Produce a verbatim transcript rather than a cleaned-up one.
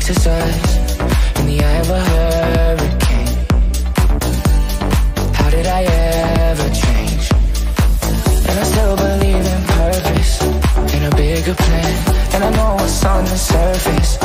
exercise in the eye of a hurricane. How did I ever change? And I still believe in purpose, in a bigger plan. And I know what's on the surface